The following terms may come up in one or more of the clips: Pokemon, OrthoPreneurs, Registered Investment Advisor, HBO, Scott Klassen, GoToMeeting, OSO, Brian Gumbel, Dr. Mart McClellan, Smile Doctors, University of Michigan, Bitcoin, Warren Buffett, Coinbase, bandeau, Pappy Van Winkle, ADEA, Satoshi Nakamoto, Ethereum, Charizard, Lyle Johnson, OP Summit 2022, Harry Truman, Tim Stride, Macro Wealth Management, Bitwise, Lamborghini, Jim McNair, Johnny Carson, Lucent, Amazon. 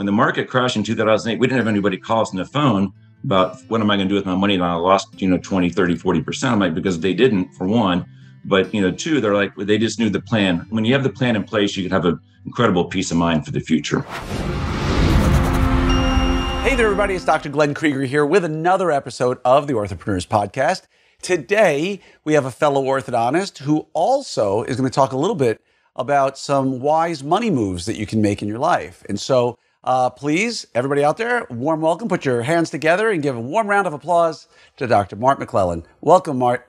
When the market crashed in 2008, we didn't have anybody call us on the phone about what am I going to do with my money? And I lost, 20, 30, 40%. I'm like, because they didn't, for one. But, two, they're like, they just knew the plan. When you have the plan in place, you can have an incredible peace of mind for the future. Hey there, everybody. It's Dr. Glenn Krieger here with another episode of the Orthopreneur's Podcast. Today, we have a fellow orthodontist who also is going to talk a little bit about some wise money moves that you can make in your life. And so please, everybody out there, warm welcome. Put your hands together and give a warm round of applause to Dr. Mart McClellan. Welcome, Mart.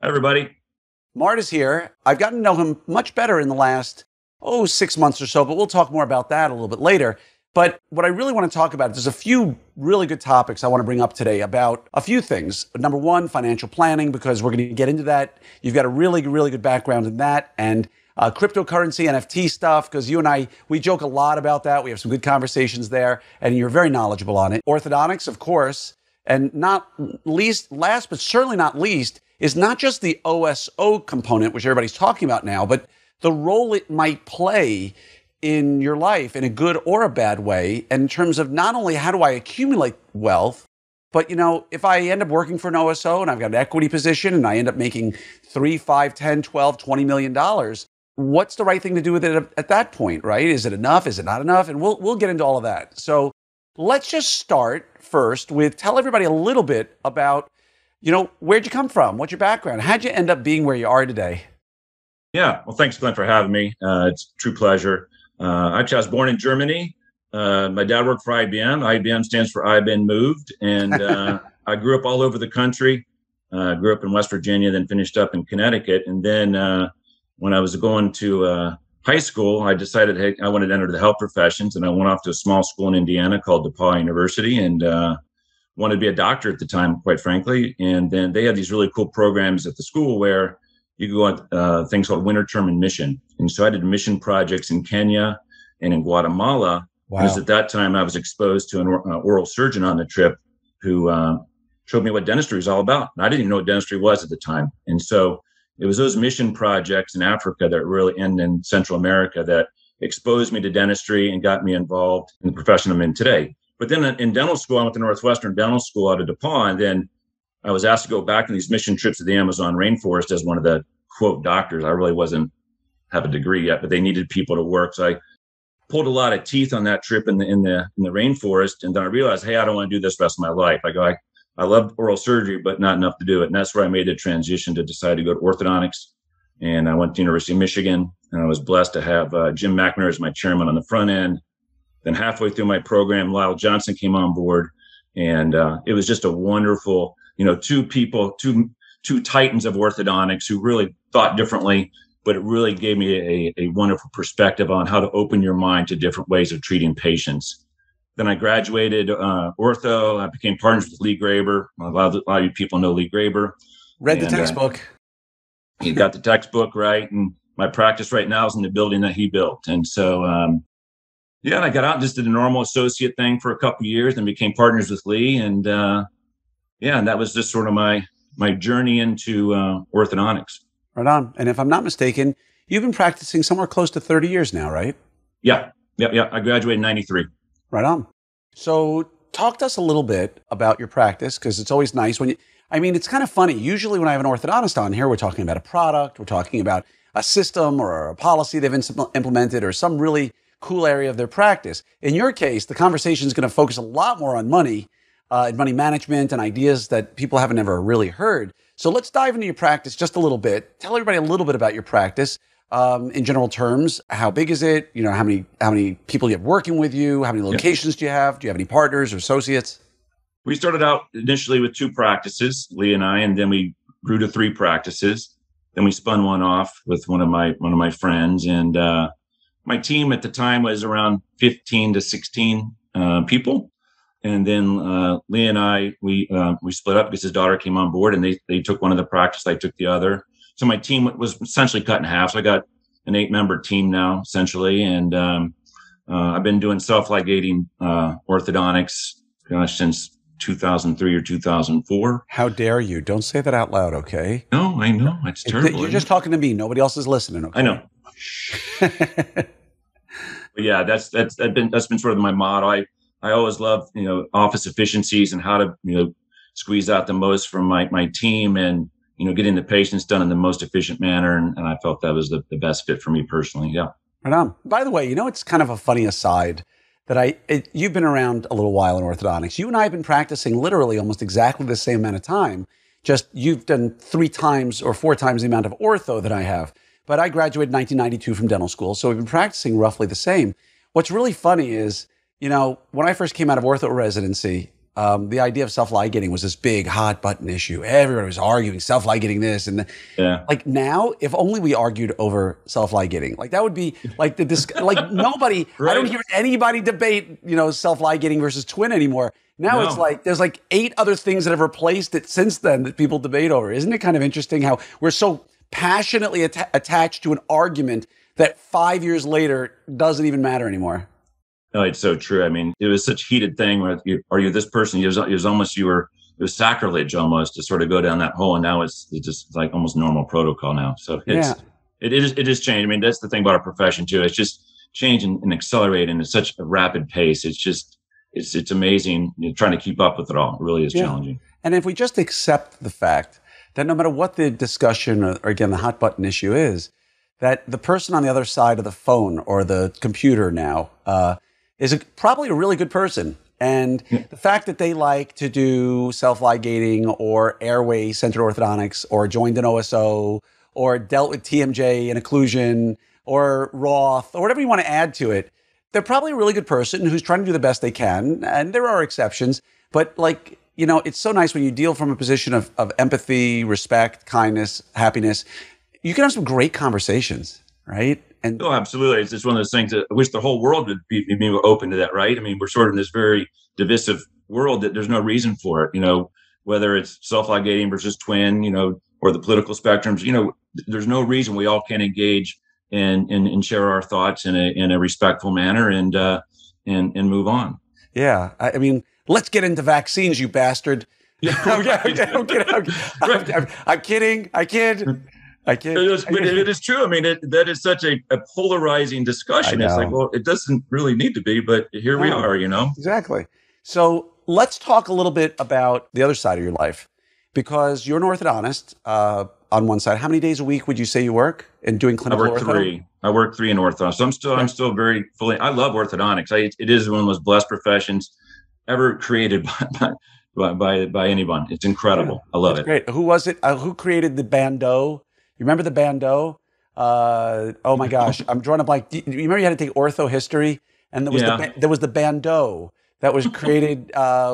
Hi, everybody. Mart is here. I've gotten to know him much better in the last, 6 months or so, but we'll talk more about that a little bit later. But what I really want to talk about, there's a few really good topics I want to bring up today about a few things. Number one, financial planning, because we're going to get into that. You've got a really, really good background in that. And cryptocurrency, NFT stuff, because you and I, we joke a lot about that. We have some good conversations there, and you're very knowledgeable on it. Orthodontics, of course, and not least, last but certainly not least, is not just the OSO component, which everybody's talking about now, but the role it might play in your life in a good or a bad way, in terms of not only how do I accumulate wealth, but, if I end up working for an OSO and I've got an equity position and I end up making $3, $5, $10, $12, $20 million, what's the right thing to do with it at that point, right? Is it enough? Is it not enough? And we'll get into all of that. So let's just start first with tell everybody a little bit about, where'd you come from? What's your background? How'd you end up being where you are today? Yeah. Well, thanks, Glenn, for having me. It's a true pleasure. Actually, I was born in Germany. My dad worked for IBM. IBM stands for I've Been Moved. And I grew up all over the country. I grew up in West Virginia, then finished up in Connecticut. And then when I was going to high school, I decided, hey, I wanted to enter the health professions, and I went off to a small school in Indiana called DePauw University, and wanted to be a doctor at the time, quite frankly. And then they had these really cool programs at the school where you could go on things called winter term and mission. And so I did mission projects in Kenya and in Guatemala. Wow. Because at that time I was exposed to an oral surgeon on the trip who showed me what dentistry was all about. And I didn't even know what dentistry was at the time. And so it was those mission projects in Africa that really, and in Central America, that exposed me to dentistry and got me involved in the profession I'm in today. But then in dental school, I went to Northwestern Dental School out of DePauw, and then I was asked to go back on these mission trips to the Amazon rainforest as one of the quote doctors. I really didn't have a degree yet, but they needed people to work. So I pulled a lot of teeth on that trip in the rainforest. And then I realized, hey, I don't want to do this the rest of my life. I go, I loved oral surgery, but not enough to do it. And that's where I made the transition to decide to go to orthodontics. And I went to University of Michigan, and I was blessed to have Jim McNair as my chairman on the front end. Then halfway through my program, Lyle Johnson came on board, and it was just a wonderful, two people, two titans of orthodontics who really thought differently, but it really gave me a wonderful perspective on how to open your mind to different ways of treating patients. Then I graduated ortho. I became partners with Lee Graber. A lot of you people know Lee Graber. Read the textbook. He got the textbook right, and my practice right now is in the building that he built. And so, and I got out and just did a normal associate thing for a couple of years, and became partners with Lee. And and that was just sort of my journey into orthodontics. Right on. And if I'm not mistaken, you've been practicing somewhere close to 30 years now, right? Yeah. I graduated in 93. Right on. So talk to us a little bit about your practice, because it's always nice when you, it's kind of funny. Usually when I have an orthodontist on here, we're talking about a product, we're talking about a system or a policy they've implemented or some really cool area of their practice. In your case, the conversation is going to focus a lot more on money and money management and ideas that people haven't ever really heard. So let's dive into your practice just a little bit. Tell everybody a little bit about your practice. In general terms, how big is it? How many people you have working with you? How many locations do you have? Do you have any partners or associates? We started out initially with two practices, Lee and I, and then we grew to three practices. Then we spun one off with one of my friends, and my team at the time was around 15 to 16 people. And then Lee and I, we split up because his daughter came on board, and they took one of the practices, I took the other. So my team was essentially cut in half. So I got an 8-member team now, essentially. And I've been doing self-ligating orthodontics since 2003 or 2004. How dare you? Don't say that out loud, okay? No, I know. It's terrible. You're just talking to me. Nobody else is listening, okay? I know. But yeah, that's been sort of my motto. I always love, office efficiencies and how to, squeeze out the most from my team and, getting the patients done in the most efficient manner. And I felt that was the best fit for me personally. Yeah. Right on. By the way, it's kind of a funny aside that you've been around a little while in orthodontics. You and I have been practicing literally almost exactly the same amount of time. Just you've done 3 times or 4 times the amount of ortho that I have. But I graduated 1992 from dental school, so we've been practicing roughly the same. What's really funny is, when I first came out of ortho residency, the idea of self-ligating was this big hot button issue. Everybody was arguing self-ligating this and yeah. Like now, if only we argued over self-ligating, like that would be like like nobody, right. I don't hear anybody debate, self-ligating versus twin anymore. Now no. It's like, there's like 8 other things that have replaced it since then that people debate over. Isn't it kind of interesting how we're so passionately attached to an argument that 5 years later doesn't even matter anymore? No, it's so true. I mean, it was such a heated thing. Are you this person? It was sacrilege almost to sort of go down that hole. And now it's just like almost normal protocol now. So it is changed. I mean, that's the thing about our profession too. It's just changing and accelerating at such a rapid pace. It's just, it's amazing. Trying to keep up with it all. It really is challenging. And if we just accept the fact that no matter what the discussion or again, the hot button issue is, that the person on the other side of the phone or the computer now, is probably a really good person. And the fact that they like to do self-ligating or airway-centered orthodontics or joined an OSO or dealt with TMJ and occlusion or Roth or whatever you want to add to it, they're probably a really good person who's trying to do the best they can. And there are exceptions. But like, it's so nice when you deal from a position of empathy, respect, kindness, happiness. You can have some great conversations, right? Oh, absolutely. It's just one of those things that I wish the whole world would be open to that, right? I mean, we're sort of in this very divisive world that there's no reason for it, whether it's self-ligating versus twin, or the political spectrums, there's no reason we all can't engage and share our thoughts in a respectful manner and move on. Yeah. I mean, let's get into vaccines, you bastard. I'm kidding. I kid. It is true. I mean, that is such a polarizing discussion. It's like, well, it doesn't really need to be, but here we are, Exactly. So let's talk a little bit about the other side of your life, because you're an orthodontist on one side. How many days a week would you say you work in doing clinical ortho? I work 3 in ortho. So I'm still very fully, I love orthodontics. It is one of the most blessed professions ever created by anyone. It's incredible. Yeah, I love it. Great. Who was it? Who created the bandeau? You remember the bandeau? Oh my gosh, I'm drawing a blank. You remember you had to take ortho history, and there was the bandeau that was created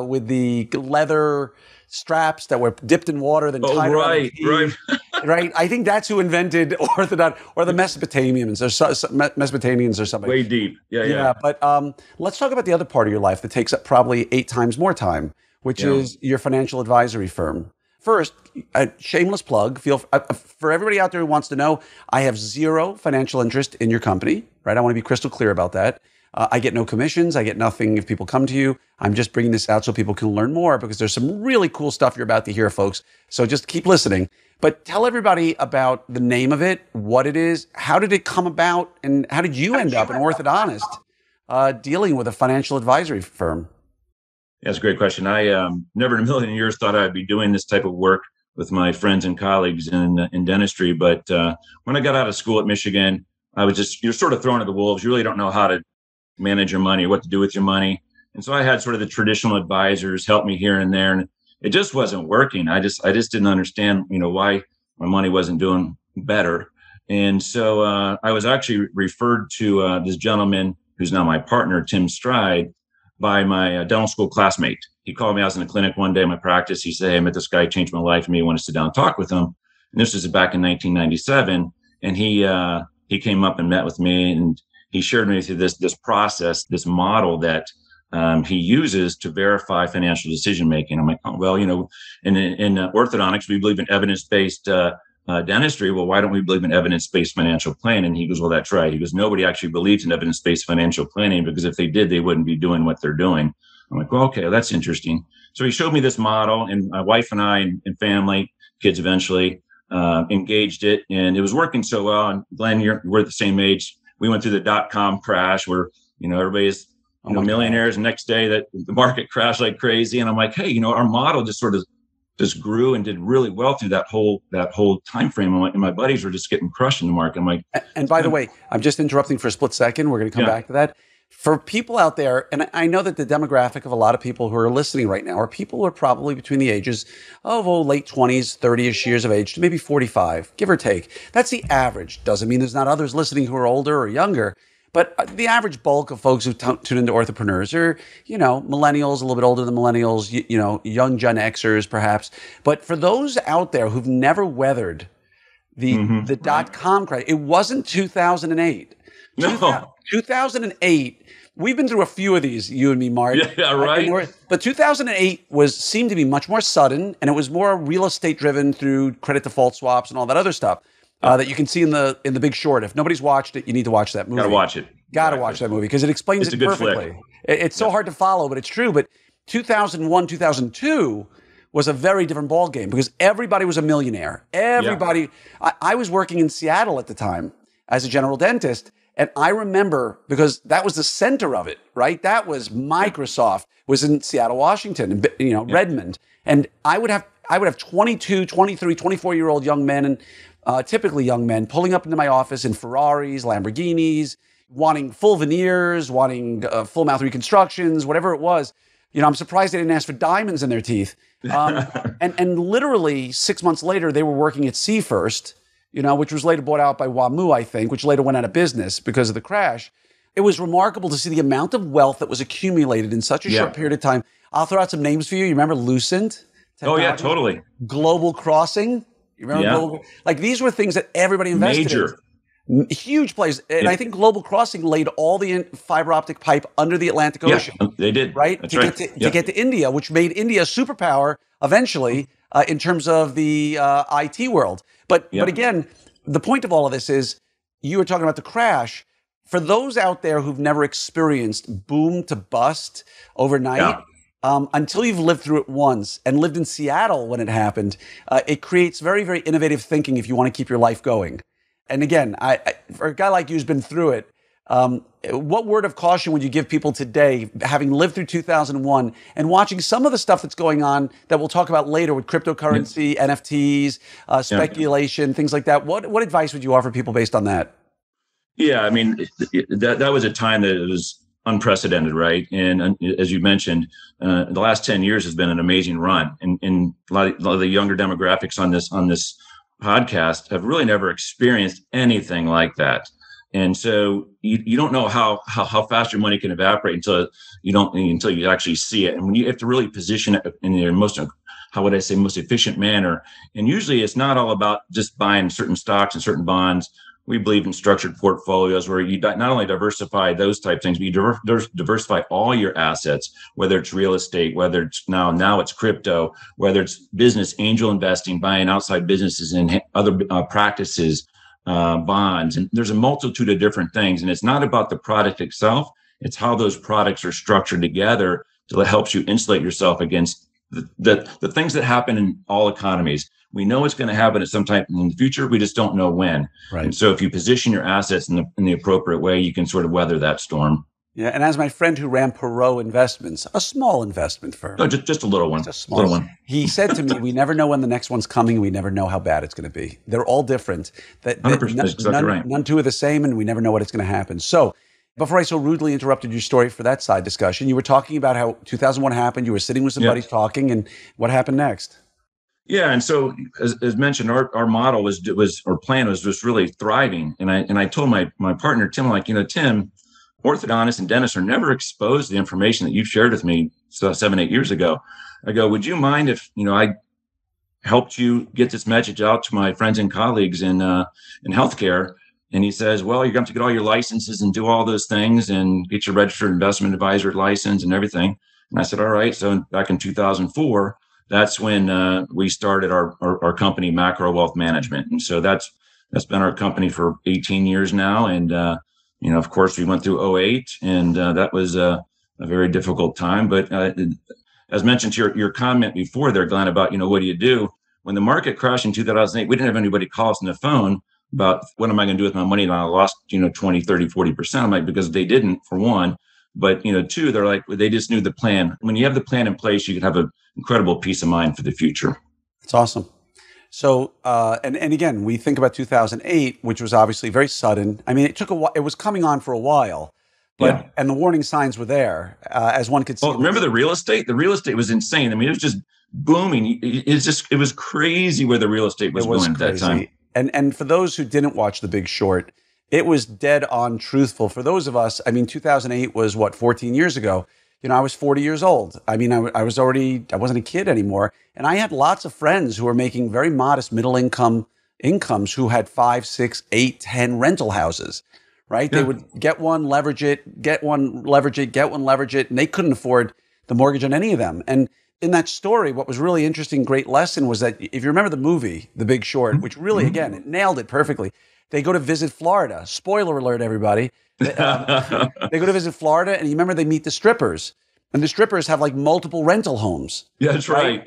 with the leather straps that were dipped in water, then tied around the teeth, right. I think that's who invented orthodont or the Mesopotamians or somebody. Way deep, yeah. But let's talk about the other part of your life that takes up probably 8 times more time, which is your financial advisory firm. First, a shameless plug, for everybody out there who wants to know, I have 0 financial interest in your company, right? I want to be crystal clear about that. I get no commissions. I get nothing if people come to you. I'm just bringing this out so people can learn more, because there's some really cool stuff you're about to hear, folks. So just keep listening. But tell everybody about the name of it, what it is, how did it come about, and how did you end up an orthodontist dealing with a financial advisory firm? That's a great question. I never in a million years thought I'd be doing this type of work with my friends and colleagues in dentistry. But when I got out of school at Michigan, I was you're sort of thrown to the wolves. You really don't know how to manage your money, what to do with your money. And so I had sort of the traditional advisors help me here and there, and it just wasn't working. I just didn't understand, why my money wasn't doing better. And so I was actually referred to this gentleman who's now my partner, Tim Stride, by my dental school classmate. He called me. I was in a clinic one day in my practice. He said, "Hey, I met this guy, changed my life. I want to sit down and talk with him." And this was back in 1997. And he came up and met with me, and he shared me through this process, this model that he uses to verify financial decision-making. I'm like, oh, well, in orthodontics, we believe in evidence-based dentistry. Well, why don't we believe in evidence-based financial planning? He goes, well, that's right. He goes, nobody actually believes in evidence-based financial planning, because if they did, they wouldn't be doing what they're doing. I'm like, well, okay, that's interesting. So he showed me this model, and my wife and I and family, kids eventually, engaged it, and it was working so well. And Glenn, we're the same age. we went through the dot-com crash where, you know, everybody's millionaires. And next day that the market crashed like crazy. And I'm like, hey, you know, our model just sort of just grew and did really well through that whole time frame. And my buddies were just getting crushed in the market. I'm like, and by the way, I'm just interrupting for a split second. We're going to come back to that. For people out there, and I know that the demographic of a lot of people who are listening right now are people who are probably between the ages of late 20s, 30-ish years of age to maybe 45, give or take. That's the average. Doesn't mean there's not others listening who are older or younger. But the average bulk of folks who tune into Orthopreneurs are, you know, millennials, a little bit older than millennials, you know, young Gen Xers perhaps. But for those out there who've never weathered the dot-com crash, it wasn't 2008. No. 2008, we've been through a few of these, you and me, Mark. Yeah, right. But 2008 seemed to be much more sudden, and it was more real estate driven through credit default swaps and all that other stuff. That you can see in the Big Short. If nobody's watched it, you need to watch that movie. Gotta watch it. Gotta watch that movie because it explains it perfectly. It's so hard to follow, but it's true. But 2001, 2002 was a very different ball game because everybody was a millionaire. Everybody. Yeah. I was working in Seattle at the time as a general dentist, and I remember because that was the center of it, right? That was Microsoft was in Seattle, Washington, and Redmond, and I would have 22, 23, 24-year-old young men and. Typically young men pulling up into my office in Ferraris, Lamborghinis, wanting full veneers, wanting full mouth reconstructions, whatever it was. You know, I'm surprised they didn't ask for diamonds in their teeth. And literally 6 months later, they were working at SeaFirst, you know, which was later bought out by WAMU, I think, which later went out of business because of the crash. It was remarkable to see the amount of wealth that was accumulated in such a short period of time. I'll throw out some names for you. You remember Lucent? Technology? Oh, yeah, totally. Global Crossing? You remember Global? Like these were things that everybody invested in. Huge plays. And I think Global Crossing laid all the fiber optic pipe under the Atlantic Ocean. Yeah, they did. Right? To get to India, which made India a superpower eventually in terms of the IT world. But again, the point of all of this is you were talking about the crash. For those out there who've never experienced boom to bust overnight, until you've lived through it once and lived in Seattle when it happened, it creates very, very innovative thinking if you want to keep your life going. And again, for a guy like you who's been through it, what word of caution would you give people today, having lived through 2001 and watching some of the stuff that's going on that we'll talk about later with cryptocurrency, NFTs, speculation, things like that? What advice would you offer people based on that? Yeah, I mean, that was a time that it was unprecedented, right? And as you mentioned, the last 10 years has been an amazing run. And a lot of the younger demographics on this podcast have really never experienced anything like that. And so you don't know how fast your money can evaporate until you actually see it. And when you have to really position it in your most efficient manner. And usually it's not all about just buying certain stocks and certain bonds. We believe in structured portfolios where you not only diversify those type things, but you diversify all your assets, whether it's real estate, whether it's now it's crypto, whether it's business angel investing, buying outside businesses and other practices, bonds. And there's a multitude of different things. And it's not about the product itself. It's how those products are structured together that helps you insulate yourself against the things that happen in all economies. We know it's going to happen at some time in the future. We just don't know when. Right. And so if you position your assets in the appropriate way, you can sort of weather that storm. Yeah. And as my friend who ran Perot Investments, a small investment firm. No, just a little one. Just a small one. He said to me, we never know when the next one's coming. We never know how bad it's going to be. They're all different. None two are the same, and we never know what it's going to happen. So before I so rudely interrupted your story for that side discussion, you were talking about how 2001 happened. You were sitting with somebody talking, and what happened next? Yeah, and so as mentioned, our model plan was just really thriving. And I told my partner Tim, I'm like, you know, Tim, orthodontists and dentists are never exposed to the information that you shared with me 7-8 years ago. I go, would you mind if I helped you get this message out to my friends and colleagues in healthcare? And he says, well, you're going to have to get all your licenses and do all those things and get your registered investment advisor license and everything. And I said, all right. So back in 2004. That's when we started our company, Macro Wealth Management. And so that's been our company for 18 years now. And, of course, we went through 2008, and that was a very difficult time. But as mentioned to your comment before there, Glenn, about, what do you do? When the market crashed in 2008, we didn't have anybody call us on the phone. about what am I going to do with my money? And I lost, 20, 30, 40%. I'm like, because they didn't, for one. But, two, they're like, they just knew the plan. When you have the plan in place, you can have an incredible peace of mind for the future. That's awesome. So, and again, we think about 2008, which was obviously very sudden. I mean, it took a while. It was coming on for a while, but, and the warning signs were there, as one could see. Oh, remember the real estate? The real estate was insane. I mean, it was just booming. It was crazy where the real estate was going at that time. And for those who didn't watch The Big Short, it was dead on truthful. For those of us, 2008 was what, 14 years ago? I was 40 years old. I wasn't a kid anymore. And I had lots of friends who were making very modest middle incomes who had 5, 6, 8, 10 rental houses, right? Yeah. They would get one, leverage it, get one, leverage it, get one, leverage it. And they couldn't afford the mortgage on any of them. And in that story, what was really interesting, great lesson was that if you remember the movie, The Big Short, which really, again, it nailed it perfectly. They go to visit Florida. Spoiler alert, everybody. They go to visit Florida, and you remember they meet the strippers, and the strippers have like multiple rental homes. Yeah, that's right.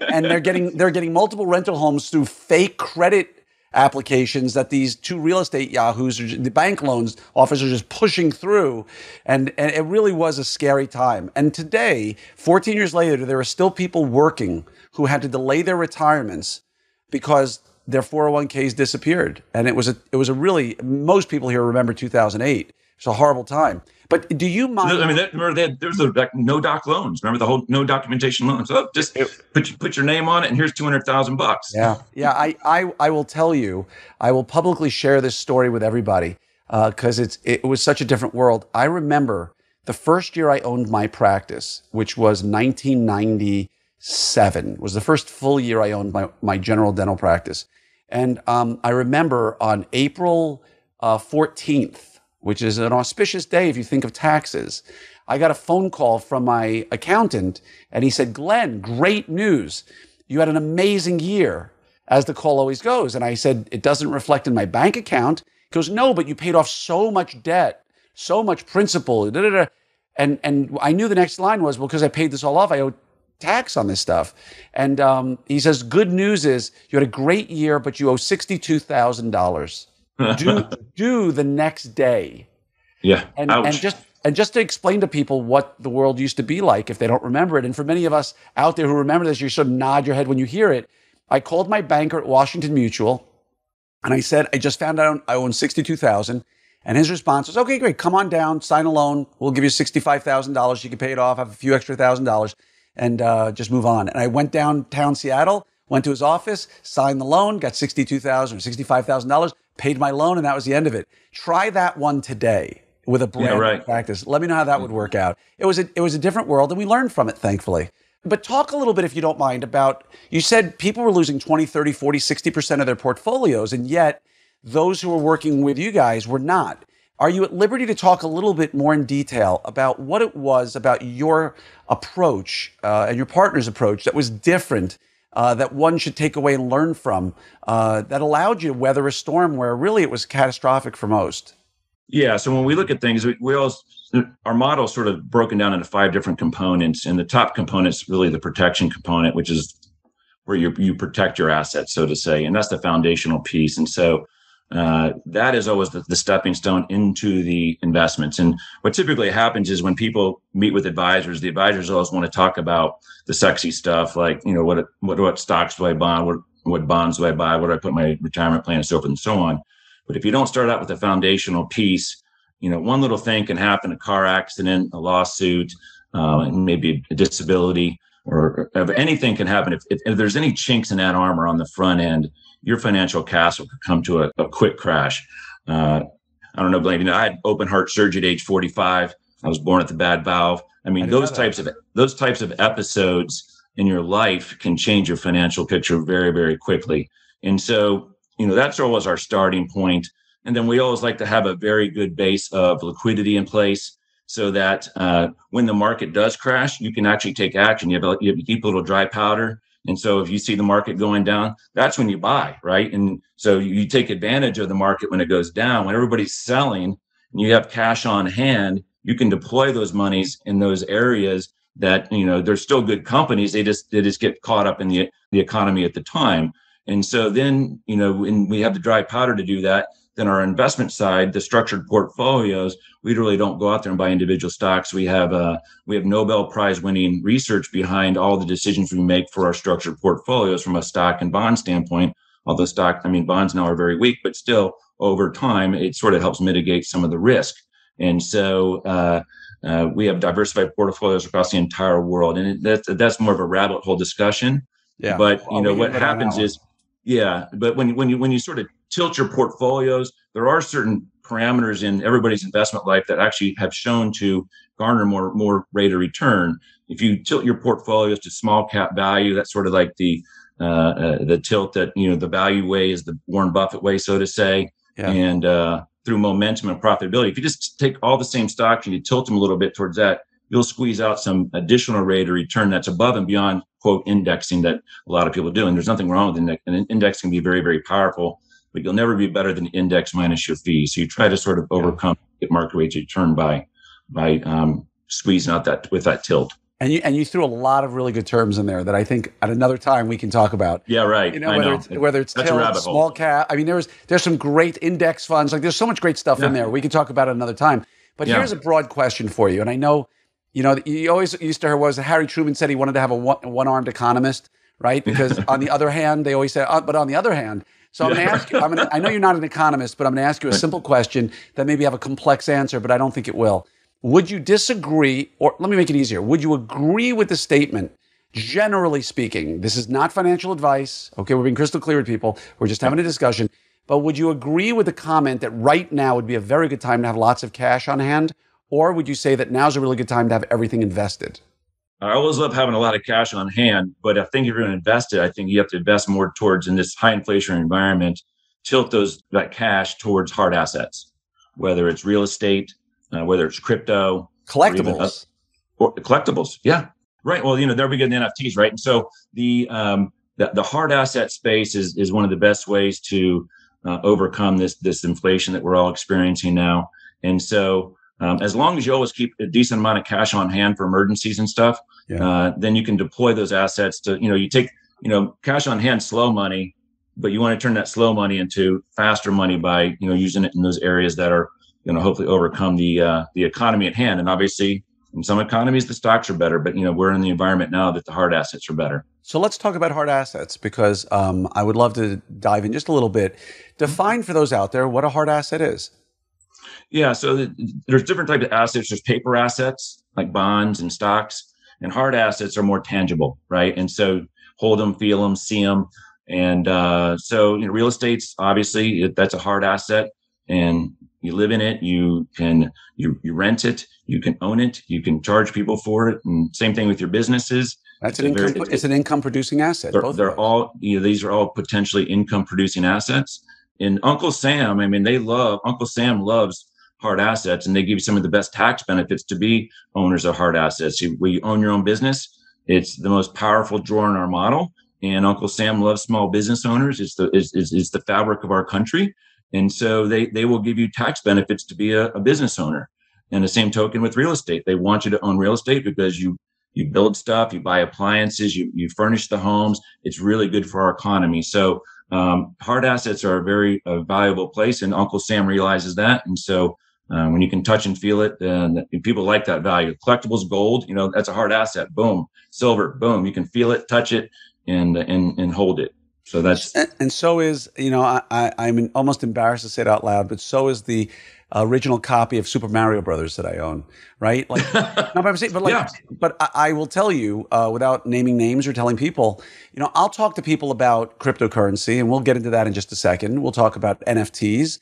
And they're getting multiple rental homes through fake credit applications that these two real estate yahoos, or the bank loans officers, are just pushing through, and it really was a scary time. And today, 14 years later, there are still people working who had to delay their retirements because their 401ks disappeared. And it was a really, most people here remember 2008. It's a horrible time. But do you mind? Remember, there was no doc loans. Remember the whole no documentation loans. Oh, just put your name on it and here's $200,000. Yeah. Yeah. I will tell you, I will publicly share this story with everybody because it was such a different world. I remember the first year I owned my practice, which was 1997, was the first full year I owned my general dental practice. And I remember on April 14th, which is an auspicious day if you think of taxes, I got a phone call from my accountant, and he said, "Glenn, great news. You had an amazing year," as the call always goes. And I said, "It doesn't reflect in my bank account." He goes, "No, but you paid off so much debt, so much principal, da, da, da." And I knew the next line was, well, because I paid this all off, I owe tax on this stuff. And he says, "Good news is you had a great year, but you owe $62,000. Due the next day." Yeah. And just to explain to people what the world used to be like if they don't remember it. And for many of us out there who remember this, you sort of nod your head when you hear it. I called my banker at Washington Mutual and I said, "I just found out I own $62,000. And his response was, "Okay, great. Come on down, sign a loan. We'll give you $65,000. You can pay it off, have a few extra $1,000. And just move on." And I went downtown Seattle, went to his office, signed the loan, got $62,000 or $65,000, paid my loan, and that was the end of it. Try that one today with a brand new practice. Let me know how that would work out. It was a different world, and we learned from it, thankfully. But talk a little bit, if you don't mind, about, you said people were losing 20, 30, 40, 60% of their portfolios, and yet those who were working with you guys were not. Are you at liberty to talk a little bit more in detail about what it was about your approach and your partner's approach that was different, that one should take away and learn from, that allowed you to weather a storm where really it was catastrophic for most? Yeah. So when we look at things, our model sort of broken down into 5 different components, and the top component's really the protection component, which is where you protect your assets, so to say, and that's the foundational piece. And so that is always the stepping stone into the investments. And what typically happens is when people meet with advisors, the advisors always want to talk about the sexy stuff, like, what stocks do I buy? What bonds do I buy? What do I put my retirement plan, and so forth and so on. But if you don't start out with the foundational piece, one little thing can happen, a car accident, a lawsuit, and maybe a disability, or anything can happen. If there's any chinks in that armor on the front end, your financial castle could come to a quick crash. I don't know, Blaine, I had open heart surgery at age 45. I was born with a bad valve. Those types of episodes in your life can change your financial picture very, very quickly. And so, that's always our starting point. And then we always like to have a very good base of liquidity in place so that when the market does crash, you can actually take action. You have a deep little dry powder. And so if you see the market going down, that's when you buy, right? And so you take advantage of the market when it goes down. When everybody's selling and you have cash on hand, you can deploy those monies in those areas that, they're still good companies. They just get caught up in the economy at the time. And so then, you know, when we have the dry powder to do that, then our investment side, the structured portfolios, we really don't go out there and buy individual stocks. We have Nobel Prize winning research behind all the decisions we make for our structured portfolios from a stock and bond standpoint. Although bonds now are very weak, but still over time, it sort of helps mitigate some of the risk. And so we have diversified portfolios across the entire world. And that's more of a rabbit hole discussion. Yeah. But what happens is, but when you sort of tilt your portfolios, there are certain parameters in everybody's investment life that actually have shown to garner more rate of return. If you tilt your portfolios to small cap value, that's sort of like the tilt that, the value way is the Warren Buffett way, so to say. Yeah. And through momentum and profitability, if you just take all the same stocks and you tilt them a little bit towards that, you'll squeeze out some additional rate of return that's above and beyond, quote, indexing that a lot of people do. And there's nothing wrong with index. And index can be very, very powerful, but you'll never be better than index minus your fees. So you try to sort of overcome market rate of return by squeezing out that with that tilt. And you threw a lot of really good terms in there that I think at another time we can talk about. Yeah, right. Whether it's tilt, small cap. I mean, there's some great index funds. Like there's so much great stuff in there. We can talk about it another time. But here's a broad question for you. And I know, you always used to hear Harry Truman said he wanted to have a one-armed economist, right? Because on the other hand, they always say, but on the other hand. So I'm going to ask you, I know you're not an economist, but I'm going to ask you a simple question that maybe have a complex answer, but I don't think it will. Would you disagree, or let me make it easier, would you agree with the statement, generally speaking, this is not financial advice, okay, we're being crystal clear with people, we're just having a discussion, but would you agree with the comment that right now would be a very good time to have lots of cash on hand, or would you say that now's a really good time to have everything invested? I always love having a lot of cash on hand, but I think if you're going to invest it, I think you have to invest more towards, in this high inflation environment, tilt that cash towards hard assets, whether it's real estate, whether it's crypto, collectibles, yeah, right. Well, there we get the NFTs, right? And so the hard asset space is one of the best ways to overcome this inflation that we're all experiencing now. And so as long as you always keep a decent amount of cash on hand for emergencies and stuff, then you can deploy those assets to you take cash on hand, slow money, but you want to turn that slow money into faster money by using it in those areas that are hopefully overcome the economy at hand. And obviously, in some economies, the stocks are better, but we're in the environment now that the hard assets are better. So let's talk about hard assets, because I would love to dive in just a little bit. Define for those out there what a hard asset is. Yeah, so there's different types of assets. There's paper assets like bonds and stocks, and hard assets are more tangible, right? And so hold them, feel them, see them. And so real estate's obviously that's a hard asset, and you live in it, you rent it, you can own it, you can charge people for it. And same thing with your businesses. It's an income producing asset. These are all potentially income producing assets. And Uncle Sam, Uncle Sam loves hard assets, and they give you some of the best tax benefits to be owners of hard assets. When you own your own business, it's the most powerful drawer in our model. And Uncle Sam loves small business owners. It's the fabric of our country. And so they will give you tax benefits to be a business owner. And the same token with real estate. They want you to own real estate because you build stuff, you buy appliances, you furnish the homes. It's really good for our economy. So hard assets are a very valuable place. And Uncle Sam realizes that. And so when you can touch and feel it, people like that value. Collectibles, gold, that's a hard asset. Boom. Silver, boom. You can feel it, touch it, and hold it. So that's I'm almost embarrassed to say it out loud, but so is the original copy of Super Mario Brothers that I own, right? Like, but I will tell you without naming names or telling people, I'll talk to people about cryptocurrency, and we'll get into that in just a second. We'll talk about NFTs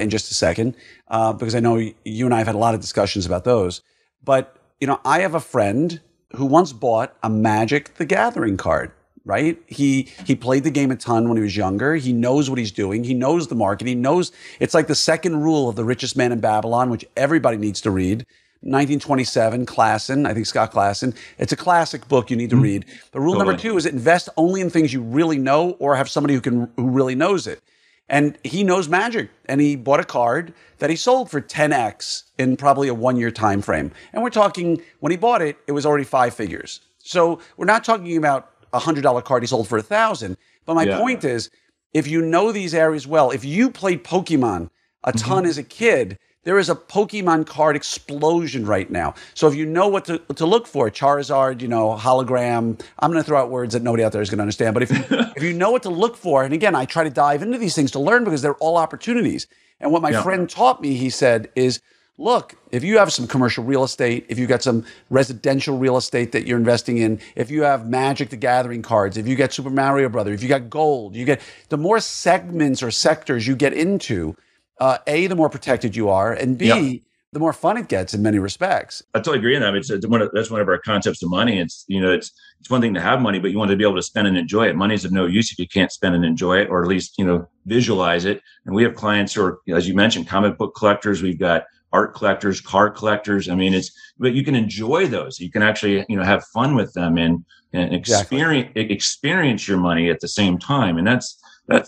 in just a second because I know you and I have had a lot of discussions about those. But I have a friend who once bought a Magic the Gathering card. Right? He played the game a ton when he was younger. He knows what he's doing. He knows the market. He knows it's like the second rule of The Richest Man in Babylon, which everybody needs to read. 1927, Klassen, I think Scott Klassen. It's a classic book you need to read. But rule number 2 is invest only in things you really know or have somebody who really knows it. And he knows magic, and he bought a card that he sold for 10x in probably a 1-year time frame. And we're talking, when he bought it, it was already 5 figures. So we're not talking about $100 card he sold for $1,000, But my point is, if you know these areas well, if you played Pokemon a ton as a kid, there is a Pokemon card explosion right now. So if you know what to look for, Charizard, you know, hologram, I'm going to throw out words that nobody out there is going to understand. But if you, if you know what to look for, and again, I try to dive into these things to learn because they're all opportunities. And what my friend taught me, he said, is look, if you have some commercial real estate, if you've got some residential real estate that you're investing in, if you have Magic the Gathering cards, if you get Super Mario Brother, if you got gold, you get the more segments or sectors you get into, A, the more protected you are, and B, the more fun it gets in many respects. I totally agree on that. It's one of, that's one of our concepts of money. It's, you know, it's one thing to have money, but you want to be able to spend and enjoy it. Money's of no use if you can't spend and enjoy it, or at least, you know, visualize it. And we have clients who are, as you mentioned, comic book collectors. We've got art collectors, car collectors. I mean, it's, but you can enjoy those. You can actually, you know, have fun with them and experience, experience your money at the same time. And that's,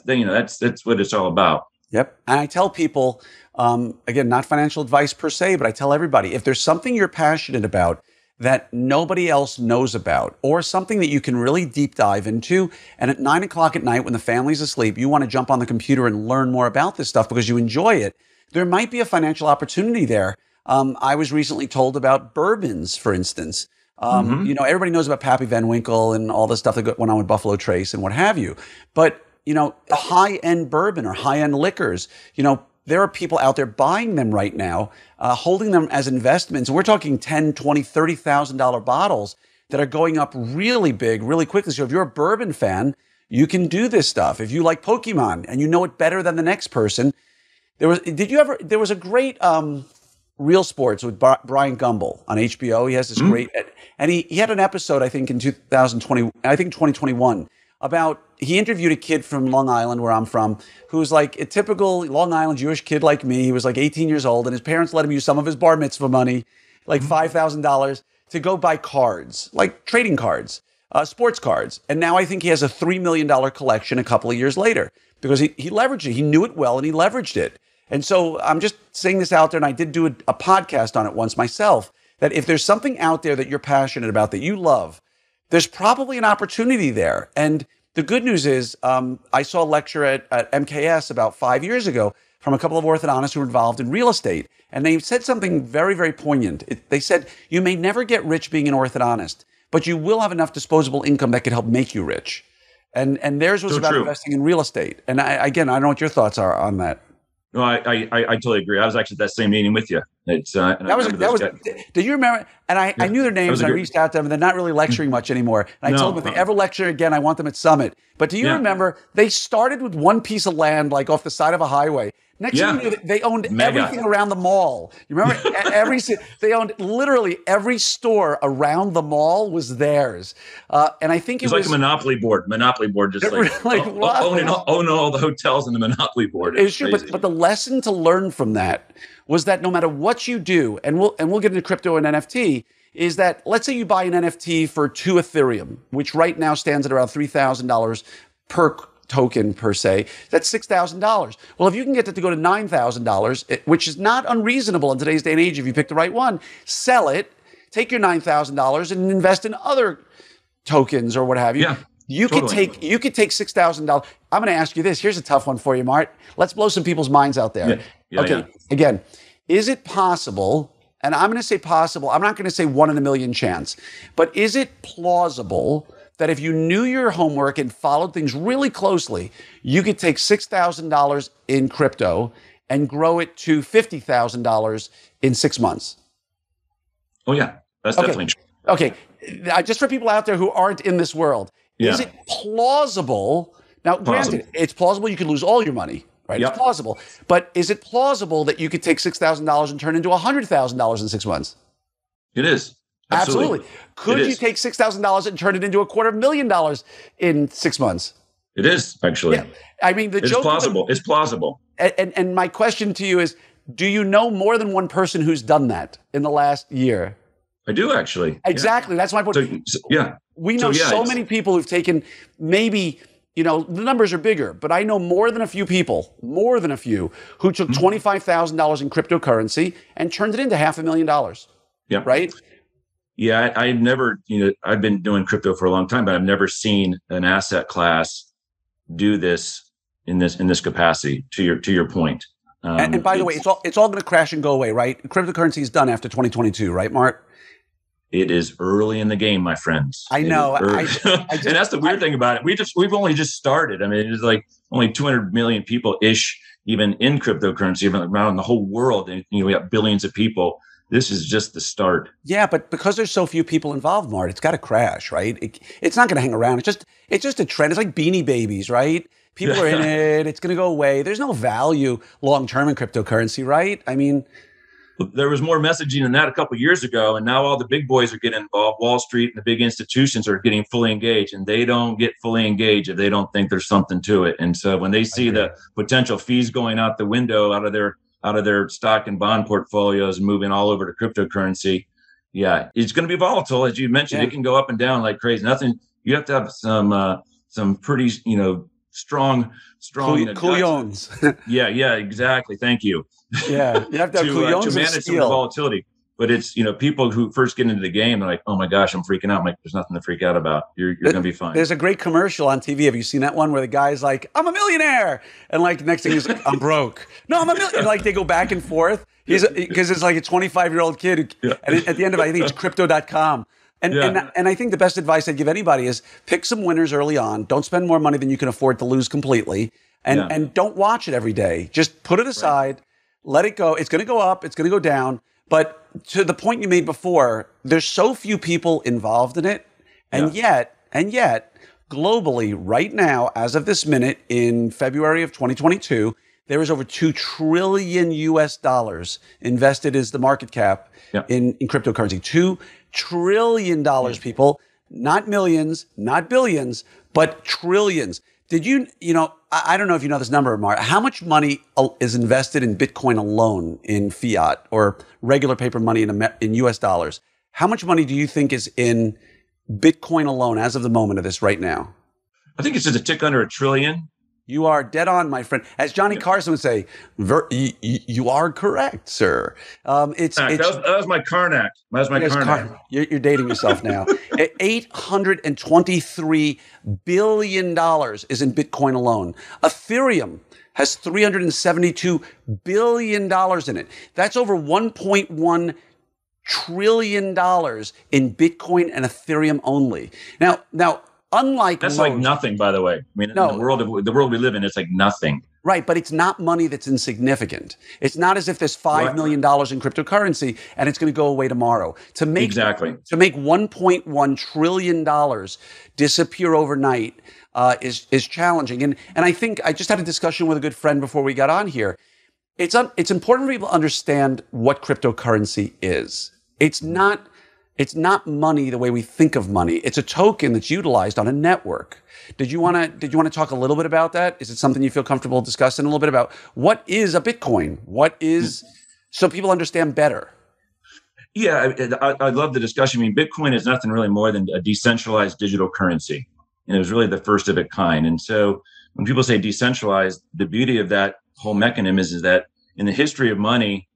you know, that's what it's all about. Yep. And I tell people, again, not financial advice per se, but I tell everybody, if there's something you're passionate about that nobody else knows about, or something that you can really deep dive into, and at 9 o'clock at night when the family's asleep, you want to jump on the computer and learn more about this stuff because you enjoy it, there might be a financial opportunity there. I was recently told about bourbons, for instance. You know, everybody knows about Pappy Van Winkle and all the stuff that went on with Buffalo Trace and what have you. But you know, high-end bourbon or high-end liquors, you know, there are people out there buying them right now, holding them as investments. And we're talking $10,000, $20,000, $30,000 bottles that are going up really big, really quickly. So if you're a bourbon fan, you can do this stuff. If you like Pokemon and you know it better than the next person, there was a great Real Sports with Brian Gumbel on HBO. He has this great, and he had an episode, I think in 2021, about, he interviewed a kid from Long Island, where I'm from, who was like a typical Long Island Jewish kid like me. He was like 18 years old, and his parents let him use some of his bar mitzvah money, like $5,000, to go buy cards, like trading cards, sports cards. And now I think he has a $3 million collection a couple of years later because he leveraged it. He knew it well, and he leveraged it. And so I'm just saying this out there, and I did do a podcast on it once myself, that if there's something out there that you're passionate about, that you love, there's probably an opportunity there. And the good news is I saw a lecture at MKS about 5 years ago from a couple of orthodontists who were involved in real estate. And they said something very, very poignant. They said, you may never get rich being an orthodontist, but you will have enough disposable income that could help make you rich. And theirs was so about investing in real estate. And I don't know what your thoughts are on that. No, I totally agree. I was actually at that same meeting with you. It's, that was. Do you remember? And I knew their names, and I reached out to them, and they're not really lecturing much anymore. And I told them if they ever lecture again, I want them at Summit. But do you remember? They started with one piece of land, like off the side of a highway. Next thing you knew, they owned everything around the mall. You remember? They owned literally every store around the mall was theirs. And I think it was like a monopoly board. Monopoly board, just like own all the hotels in the monopoly board. It's true, but the lesson to learn from that was that no matter what you do, and we'll get into crypto and NFT, is that let's say you buy an NFT for 2 Ethereum, which right now stands at around $3,000 per token per se, that's $6,000. Well, if you can get that to go to $9,000, which is not unreasonable in today's day and age if you pick the right one, sell it, take your $9,000 and invest in other tokens or what have you. You could take $6,000. I'm going to ask you this. Here's a tough one for you, Mart. Let's blow some people's minds out there. Again, is it possible, and I'm going to say possible, I'm not going to say 1 in a million chance, but is it plausible that if you knew your homework and followed things really closely, you could take $6,000 in crypto and grow it to $50,000 in 6 months? Oh, yeah. That's definitely true. Okay. Just for people out there who aren't in this world, is it plausible? Now, granted, it's plausible you could lose all your money, right? It's plausible. But is it plausible that you could take $6,000 and turn into $100,000 in 6 months? It is. Absolutely. Could you take $6,000 and turn it into $250,000 in 6 months? It is, actually. Yeah. I mean, it's joke plausible. It's plausible. And my question to you is, do you know more than one person who's done that in the last year? I do, actually. Exactly. Yeah. That's my point. We know so many people who've taken maybe, you know, the numbers are bigger, but I know more than a few people who took $25,000 in cryptocurrency and turned it into $500,000. Yeah. Right? Yeah, I've never, you know, I've been doing crypto for a long time, but I've never seen an asset class do this in this capacity, to your point. And by the way, it's all going to crash and go away, right? Cryptocurrency is done after 2022, right, Mart? It is early in the game, my friends. I know. And that's the weird thing about it. We've only just started. I mean, it's like only 200 million people ish, even in cryptocurrency, even around the whole world. And we got billions of people. This is just the start. Yeah, but because there's so few people involved, Mart, it's got to crash, right? It's not going to hang around. It's just a trend. It's like Beanie Babies, right? People are in it. It's going to go away. There's no value long-term in cryptocurrency, right? I mean, there was more messaging than that a couple of years ago, and now all the big boys are getting involved. Wall Street and the big institutions are getting fully engaged, and they don't get fully engaged if they don't think there's something to it. And so when they see the potential fees going out the window out of their stock and bond portfolios, moving all over to cryptocurrency, yeah, it's going to be volatile, as you mentioned. Yeah. It can go up and down like crazy. Nothing. You have to have some pretty strong couillons. Yeah, exactly. Thank you. Yeah, you have to have couillons to manage some volatility. But it's people who first get into the game, they're like, oh my gosh, I'm freaking out. I'm like, there's nothing to freak out about. You're gonna be fine. There's a great commercial on TV. Have you seen that one where the guy's like, I'm a millionaire, and like the next thing he's like, I'm broke. No, I'm a millionaire. Like they go back and forth. He's because it's like a 25-year-old kid. Who, yeah. And at the end of it, I think it's crypto.com. And I think the best advice I'd give anybody is pick some winners early on. Don't spend more money than you can afford to lose completely. And don't watch it every day. Just put it aside, let it go. It's going to go up. It's going to go down. But to the point you made before, there's so few people involved in it. And yet, globally, right now, as of this minute in February of 2022, there is over $2 trillion invested is the market cap in cryptocurrency. $2 trillion, people, not millions, not billions, but trillions. Did I don't know if you know this number, Mart. How much money is invested in Bitcoin alone in fiat or regular paper money in US dollars? How much money do you think is in Bitcoin alone as of the moment of this right now? I think it's just a tick under $1 trillion. You are dead on, my friend. As Johnny Carson would say, you are correct, sir. That was my Karnak. That was my Karnak. You're dating yourself now. $823 billion is in Bitcoin alone. Ethereum has $372 billion in it. That's over $1.1 trillion in Bitcoin and Ethereum only. Now. Unlike that's loans, like nothing, by the way. I mean, in the world we live in, it's like nothing. Right, but it's not money that's insignificant. It's not as if there's $5 million in cryptocurrency and it's going to go away tomorrow. To make $1.1 trillion disappear overnight is challenging. And I think I just had a discussion with a good friend before we got on here. It's important for people to understand what cryptocurrency is. It's not money the way we think of money. It's a token that's utilized on a network. Did you want to talk a little bit about that? Is it something you feel comfortable discussing a little bit about? What is a Bitcoin? So people understand better? Yeah, I love the discussion. I mean, Bitcoin is nothing really more than a decentralized digital currency. And it was really the first of its kind. And so when people say decentralized, the beauty of that whole mechanism is that in the history of money,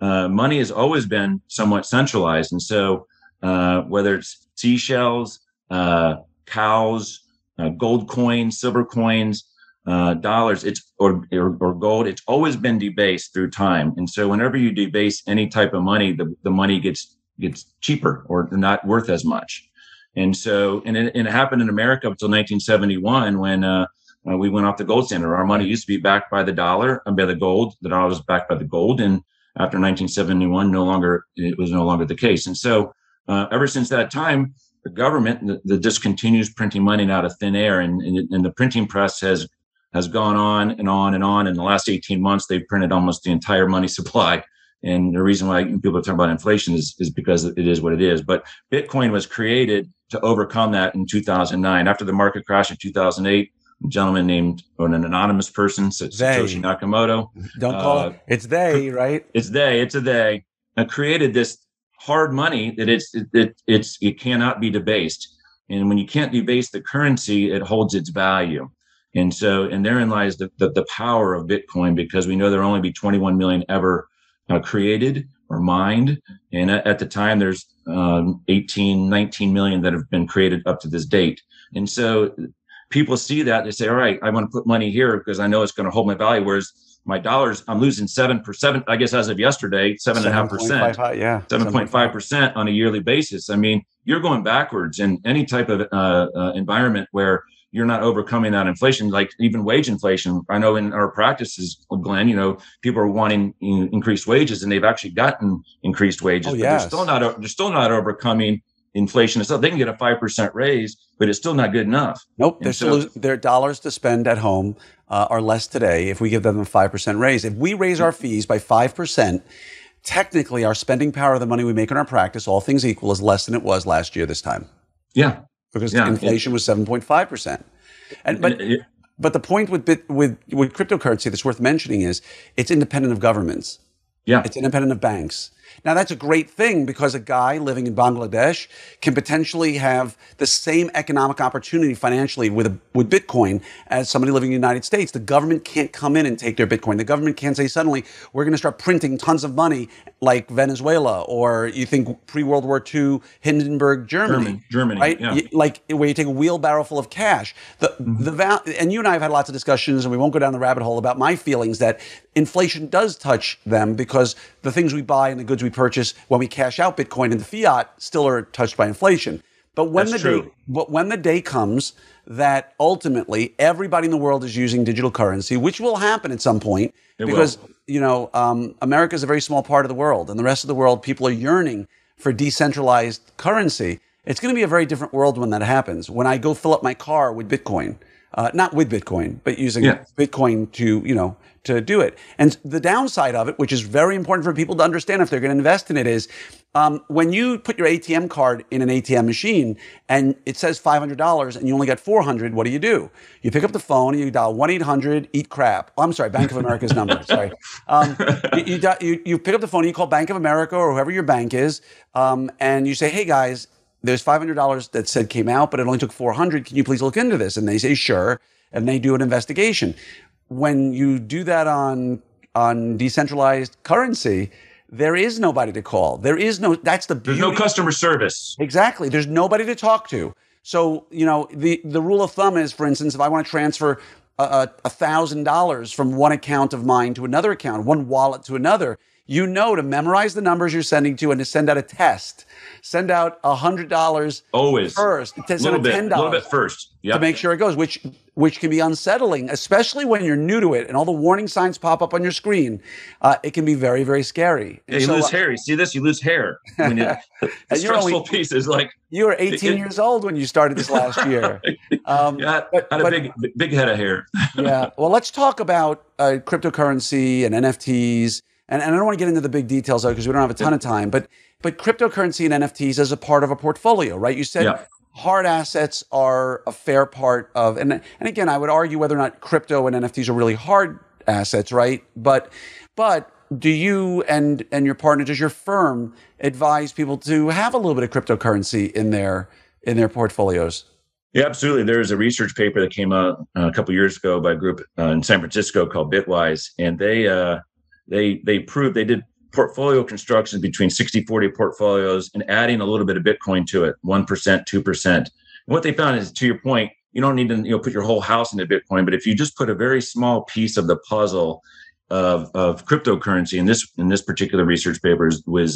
money has always been somewhat centralized. And so whether it's seashells, cows, gold coins, silver coins, dollars, or gold, it's always been debased through time. And so whenever you debase any type of money, the money gets cheaper or not worth as much. And so, and it happened in America until 1971 when we went off the gold standard. Our money used to be backed by the dollar and by the gold. The dollar was backed by the gold, and after 1971, it was no longer the case. And so. Ever since that time, the government just continues printing money out of thin air, and the printing press has gone on and on and on. In the last 18 months, they've printed almost the entire money supply. And the reason why people are talking about inflation is because it is what it is. But Bitcoin was created to overcome that in 2009. After the market crash in 2008, a gentleman named, or an anonymous person, Satoshi Nakamoto. Don't call it. It's they, right? It's a they. Created this hard money that it cannot be debased, and when you can't debase the currency, it holds its value. And so, and therein lies the power of Bitcoin, because we know there will only be 21 million ever created or mined, and at the time there's 19 million that have been created up to this date. And so people see that, they say, all right, I want to put money here because I know it's going to hold my value. Whereas my dollars, I'm losing 7%, I guess as of yesterday, 7.5%, 7.5% on a yearly basis. I mean, you're going backwards in any type of environment where you're not overcoming that inflation, like even wage inflation. I know in our practices, Glenn, you know, people are wanting increased wages, and they've actually gotten increased wages, but they're still not overcoming inflation itself. They can get a 5% raise, but it's still not good enough. Nope. Their dollars to spend at home are less today if we give them a 5% raise. If we raise our fees by 5%, technically our spending power of the money we make in our practice, all things equal, is less than it was last year this time. Yeah. Because inflation was 7.5%. But the point with cryptocurrency that's worth mentioning is it's independent of governments. Yeah. It's independent of banks. Now, that's a great thing because a guy living in Bangladesh can potentially have the same economic opportunity financially with Bitcoin as somebody living in the United States. The government can't come in and take their Bitcoin. The government can't say suddenly, we're going to start printing tons of money like Venezuela, or you think pre-World War II, Hindenburg, Germany, right? Yeah. Like where you take a wheelbarrow full of cash. And you and I have had lots of discussions, and we won't go down the rabbit hole about my feelings that inflation does touch them because the things we buy and the goods we purchase when we cash out Bitcoin and the fiat still are touched by inflation. But when the day comes that ultimately everybody in the world is using digital currency, which will happen at some point, because America is a very small part of the world, and the rest of the world, people are yearning for decentralized currency. It's going to be a very different world when that happens. When I go fill up my car with Bitcoin. Not with Bitcoin, but using Bitcoin to do it. And the downside of it, which is very important for people to understand if they're going to invest in it, is when you put your ATM card in an ATM machine and it says $500 and you only got $400, what do? You pick up the phone and you dial 1-800-EAT-CRAP. Oh, I'm sorry, Bank of America's number. Sorry. You pick up the phone and you call Bank of America or whoever your bank is, and you say, hey, guys, there's $500 that said came out, but it only took $400. Can you please look into this? And they say, sure. And they do an investigation. When you do that on decentralized currency, there is nobody to call. There's no customer service. Exactly. There's nobody to talk to. So, the rule of thumb is, for instance, if I want to transfer $1,000 from one account of mine to another account, one wallet to another, to memorize the numbers you're sending to and to send out a test. Send out $100 always first. A little bit first. Yep. To make sure it goes, which can be unsettling, especially when you're new to it and all the warning signs pop up on your screen. It can be very, very scary. Yeah, you lose hair. You see this? You lose hair. When the stressful piece is like... You were 18 years old when you started this last year. Had a big head of hair. Yeah. Well, let's talk about cryptocurrency and NFTs. And I don't want to get into the big details, though, because we don't have a ton of time, but cryptocurrency and NFTs as a part of a portfolio, right? You said hard assets are a fair part of, and again, I would argue whether or not crypto and NFTs are really hard assets, right? But do you and your partner, does your firm advise people to have a little bit of cryptocurrency in their portfolios? Yeah, absolutely. There was a research paper that came out a couple of years ago by a group in San Francisco called Bitwise, and they proved they did portfolio constructions between 60-40 portfolios and adding a little bit of Bitcoin to it, 1%, 2%. And what they found is, to your point, you don't need to put your whole house into Bitcoin, but if you just put a very small piece of the puzzle of cryptocurrency, and in this particular research paper was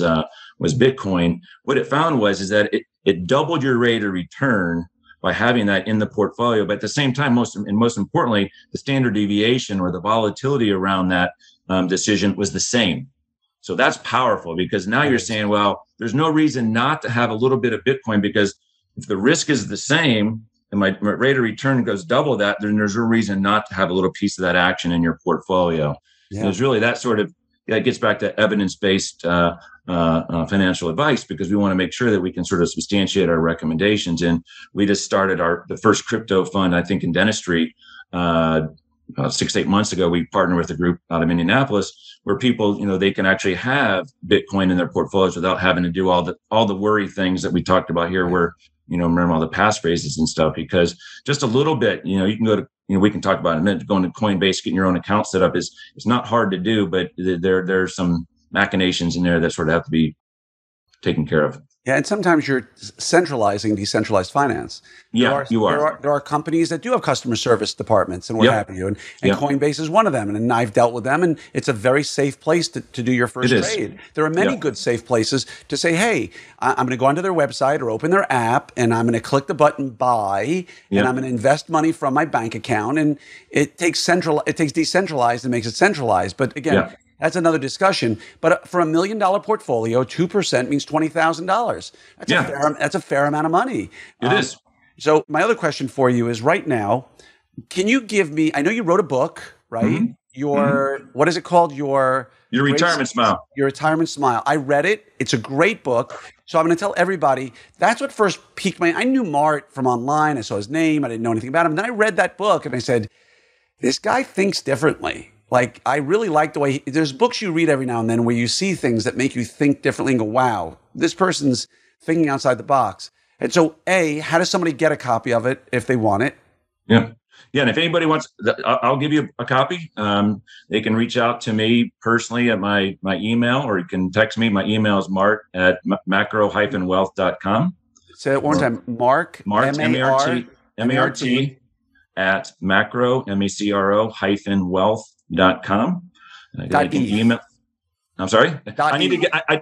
Bitcoin, what it found is that it doubled your rate of return by having that in the portfolio. But at the same time, most importantly, the standard deviation or the volatility around that decision was the same. So that's powerful, because now you're saying, well, there's no reason not to have a little bit of Bitcoin, because if the risk is the same and my rate of return goes double that, then there's no reason not to have a little piece of that action in your portfolio. Yeah. And it's really that sort of, it gets back to evidence-based financial advice, because we want to make sure that we can sort of substantiate our recommendations. And we just started the first crypto fund, I think, in dentistry, 6-8 months ago. We partnered with a group out of Indianapolis where people, they can actually have Bitcoin in their portfolios without having to do all the worry things that we talked about here, where, remember all the passphrases and stuff, because just a little bit, you can go to, we can talk about it in a minute, going to Coinbase, getting your own account set up it's not hard to do, but there are some machinations in there that sort of have to be taken care of. Yeah, and sometimes you're centralizing decentralized finance. Yeah, there are companies that do have customer service departments, and what have you, and Coinbase is one of them, and I've dealt with them, and it's a very safe place to do your first trade. There are many good safe places to say, hey, I'm going to go onto their website or open their app, and I'm going to click the button buy, and I'm going to invest money from my bank account, and it takes decentralized and makes it centralized. But again. Yeah. That's another discussion. But for $1 million portfolio, 2% means $20,000. That's a fair amount of money. It is. So my other question for you is right now, can you give me, I know you wrote a book, right? Mm-hmm. What is it called? Your Retirement Smile. Your Retirement Smile. I read it. It's a great book. So I'm going to tell everybody, that's what first piqued my, I knew Mart from online. I saw his name. I didn't know anything about him. Then I read that book and I said, this guy thinks differently. Like, I really like the way, there's books you read every now and then where you see things that make you think differently and go, wow, this person's thinking outside the box. And so, A, how does somebody get a copy of it if they want it? Yeah. Yeah. And if anybody wants, I'll give you a copy. They can reach out to me personally at my email, or you can text me. My email is mart@macro-wealth.com. Say it one time. Mark, M-A-R-T, M-A-R-T at macro, M-A-C-R-O -wealth.com. I can email. I'm sorry. I need to get. I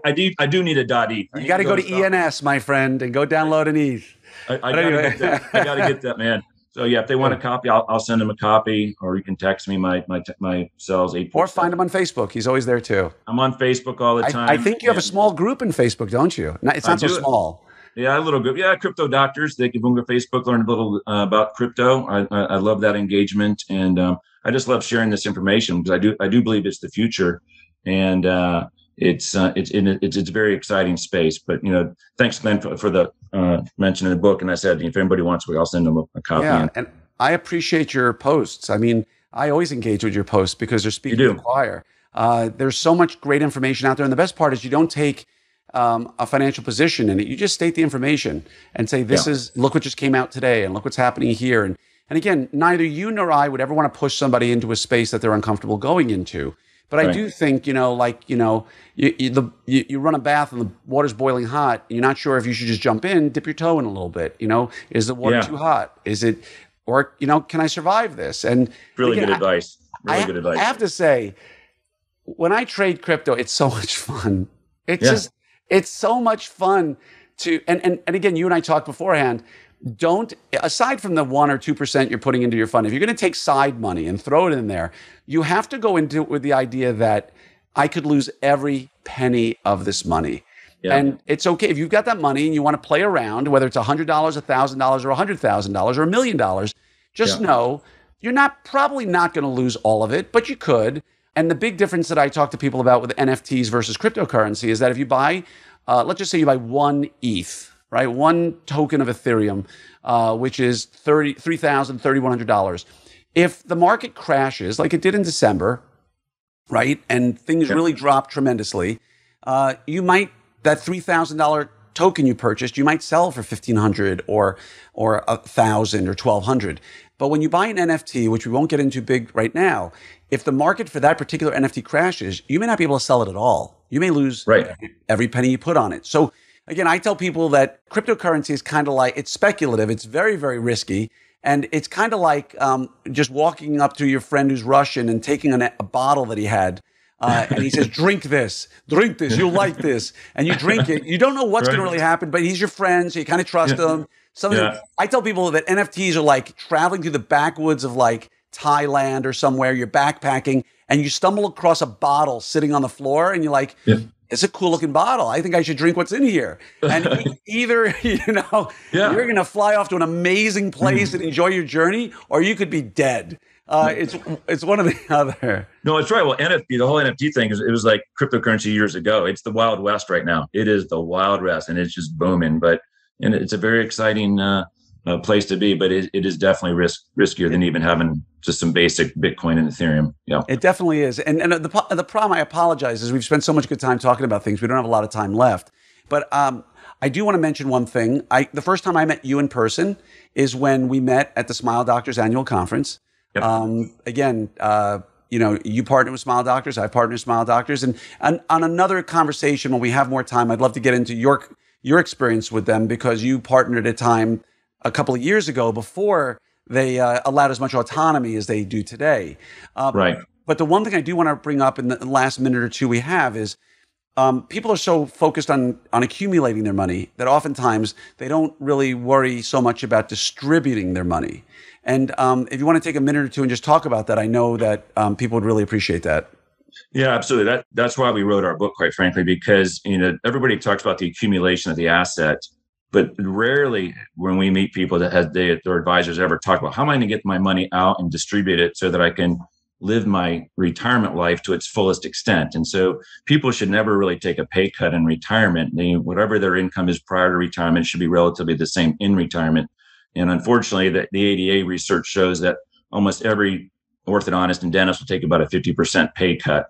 do need a .e. You got to go to ENS, my friend, and go download an E. I got to get that, man. So yeah, if they want a copy, I'll send them a copy, or you can text me my cells 8. Or find him on Facebook. He's always there too. I'm on Facebook all the time. I think you have a small group in Facebook, don't you? It's not so small. Yeah, a little group. Yeah, Crypto Doctors. They can go to Facebook, learn a little about crypto. I love that engagement, and I just love sharing this information because I do believe it's the future, and it's a very exciting space. But thanks, Glenn, for the mention of the book. And I said, if anybody wants, I'll send them a copy. Yeah, and I appreciate your posts. I mean, I always engage with your posts because they're speaking to the choir. There's so much great information out there, and the best part is you don't take a financial position in it. You just state the information and say, look what just came out today and look what's happening here. And again, neither you nor I would ever want to push somebody into a space that they're uncomfortable going into. But I do think, you run a bath and the water's boiling hot. And you're not sure if you should just jump in, dip your toe in a little bit. Is the water too hot? Is it, or, can I survive this? And really good advice. Really good advice. I have to say, when I trade crypto, it's so much fun. It's just, it's so much fun to, and again, you and I talked beforehand. Don't, aside from the 1 or 2% you're putting into your fund, if you're going to take side money and throw it in there, you have to go into it with the idea that I could lose every penny of this money. Yeah. And it's okay. If you've got that money and you want to play around, whether it's $100, $1,000, or $100,000, or $1 million, just know you're probably not going to lose all of it, but you could. And the big difference that I talk to people about with NFTs versus cryptocurrency is that if you buy, let's just say you buy one ETH, right? One token of Ethereum, which is $3,000, $3,100. If the market crashes, like it did in December, right? And things really drop tremendously, that $3,000 token you purchased, you might sell for $1,500 or $1,000 or $1,200. But when you buy an NFT, which we won't get into big right now, if the market for that particular NFT crashes, you may not be able to sell it at all. You may lose every penny you put on it. So again, I tell people that cryptocurrency is kind of like, it's speculative, it's very, very risky, and it's kind of like just walking up to your friend who's Russian and taking a bottle that he had, and he says, drink this, you'll like this, and you drink it. You don't know what's going to really happen, but he's your friend, so you kind of trust him. I tell people that NFTs are like traveling through the backwoods of like Thailand or somewhere, you're backpacking, and you stumble across a bottle sitting on the floor, and you're like... Yeah. It's a cool looking bottle. I think I should drink what's in here. And either, you're going to fly off to an amazing place and enjoy your journey, or you could be dead. It's one or the other. No, it's right. Well, the whole NFT thing it was like cryptocurrency years ago. It's the Wild West right now. It is the Wild West, and it's just booming. And it's a very exciting place to be, but it is definitely riskier than even having just some basic Bitcoin and Ethereum. Yeah, it definitely is. And the problem, I apologize, is we've spent so much good time talking about things. We don't have a lot of time left. But I do want to mention one thing. The first time I met you in person is when we met at the Smile Doctors annual conference. Yep. You partner with Smile Doctors, I partner with Smile Doctors. And on another conversation, when we have more time, I'd love to get into your your experience with them, because you partnered at a time a couple of years ago before they allowed as much autonomy as they do today. Right. But the one thing I do want to bring up in the last minute or two we have is people are so focused on accumulating their money that oftentimes they don't really worry so much about distributing their money. And if you want to take a minute or two and just talk about that, I know that people would really appreciate that. Yeah, absolutely. That's why we wrote our book, quite frankly, because everybody talks about the accumulation of the asset, but rarely when we meet people that their advisors ever talk about how am I going to get my money out and distribute it so that I can live my retirement life to its fullest extent. And so people should never really take a pay cut in retirement. Whatever their income is prior to retirement should be relatively the same in retirement. And unfortunately, the ADEA research shows that almost every orthodontist and dentist will take about a 50% pay cut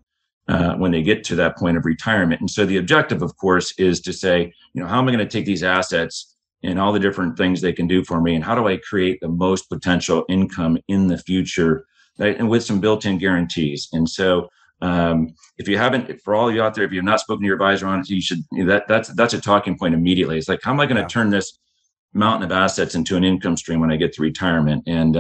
when they get to that point of retirement. And so the objective, of course, is to say, how am I going to take these assets and all the different things they can do for me? And how do I create the most potential income in the future? Right? And with some built-in guarantees. And so if you haven't, for all of you out there, if you've not spoken to your advisor on it, you should, that's a talking point immediately. It's like, how am I going to turn this mountain of assets into an income stream when I get to retirement? And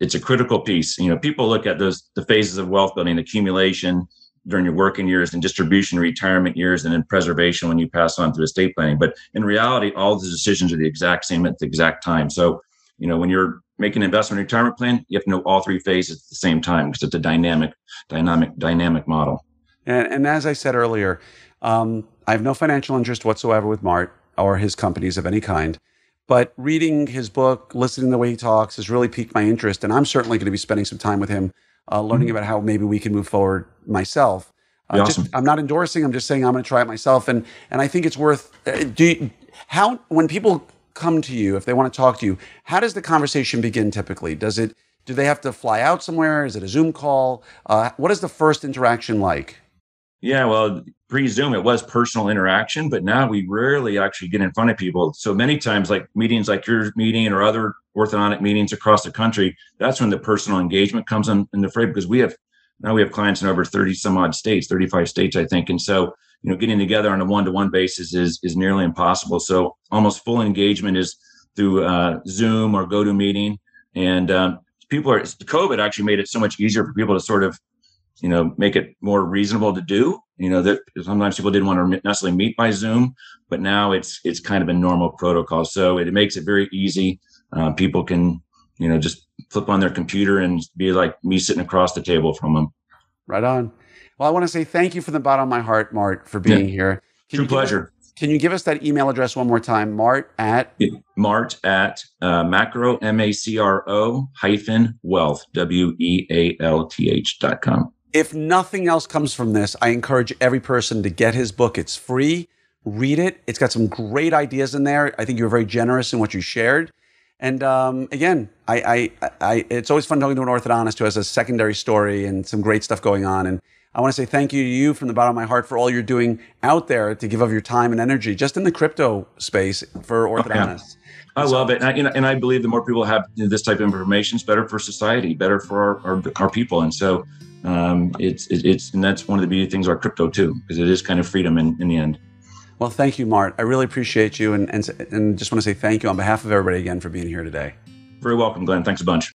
it's a critical piece. People look at the phases of wealth building, accumulation during your working years and distribution, retirement years, and then preservation when you pass on through estate planning. But in reality, all the decisions are the exact same at the exact time. So, when you're making an investment retirement plan, you have to know all three phases at the same time because it's a dynamic model. And as I said earlier, I have no financial interest whatsoever with Mart or his companies of any kind. But reading his book, listening to the way he talks has really piqued my interest. And I'm certainly going to be spending some time with him, learning about how maybe we can move forward myself. Awesome. I'm not endorsing. I'm just saying I'm going to try it myself. And I think it's worth, when people come to you, if they want to talk to you, how does the conversation begin typically? Do they have to fly out somewhere? Is it a Zoom call? What is the first interaction like? Yeah, well, pre-Zoom, it was personal interaction, but now we rarely actually get in front of people. So many times, like meetings like your meeting or other orthodontic meetings across the country, that's when the personal engagement comes in the fray, because we have clients in over 30 some odd states, 35 states, I think. And so, getting together on a one-to-one basis is nearly impossible. So almost full engagement is through Zoom or GoToMeeting. And COVID actually made it so much easier for people to sort of, make it more reasonable to do. That sometimes people didn't want to necessarily meet by Zoom, but now it's kind of a normal protocol. So it makes it very easy. People can, just flip on their computer and be like me sitting across the table from them. Right on. Well, I want to say thank you from the bottom of my heart, Mart, for being here. True pleasure. Can you give us that email address one more time? Mart at macro, M-A-C-R-O - wealth, W-E-A-L-T-H.com. If nothing else comes from this, I encourage every person to get his book. It's free. Read it. It's got some great ideas in there. I think you were very generous in what you shared. And again, it's always fun talking to an orthodontist who has a secondary story and some great stuff going on. And I want to say thank you to you from the bottom of my heart for all you're doing out there to give of your time and energy just in the crypto space for orthodontists. Oh, yeah. I love it. And I believe the more people have this type of information, it's better for society, better for our people. And so and that's one of the beauty things about crypto too, because it is kind of freedom in the end. Well, thank you, Mart. I really appreciate you. And just want to say thank you on behalf of everybody again for being here today. Very welcome, Glenn. Thanks a bunch.